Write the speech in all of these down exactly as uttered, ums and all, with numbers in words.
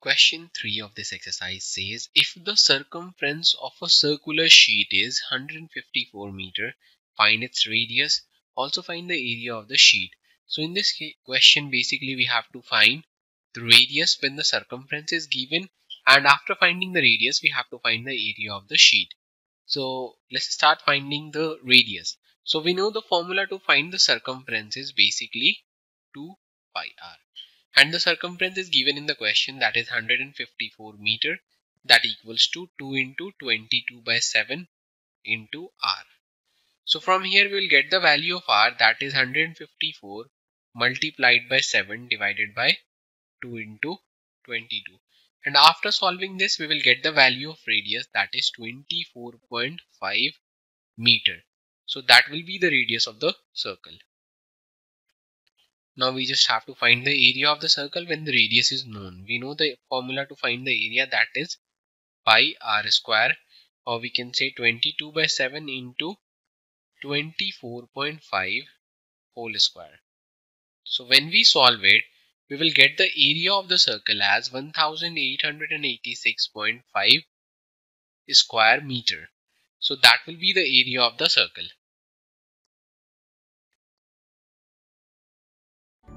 Question three of this exercise says, if the circumference of a circular sheet is one hundred fifty-four meters, find its radius, also find the area of the sheet. So in this question basically we have to find the radius when the circumference is given, and after finding the radius we have to find the area of the sheet. So let's start finding the radius. So we know the formula to find the circumference is basically two pi r. And the circumference is given in the question, that is one hundred fifty-four meter, that equals to two into twenty-two by seven into r. So from here we will get the value of r, that is one hundred fifty-four multiplied by seven divided by two into twenty-two. And after solving this we will get the value of radius, that is twenty-four point five meter. So that will be the radius of the circle. Now we just have to find the area of the circle when the radius is known. We know the formula to find the area, that is pi r square, or we can say twenty-two by seven into twenty-four point five whole square. So when we solve it, we will get the area of the circle as one thousand eight hundred eighty-six point five square meter. So that will be the area of the circle.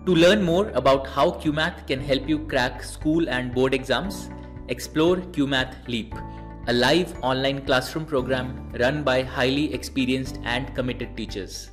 To learn more about how Cuemath can help you crack school and board exams, explore Cuemath Leap, a live online classroom program run by highly experienced and committed teachers.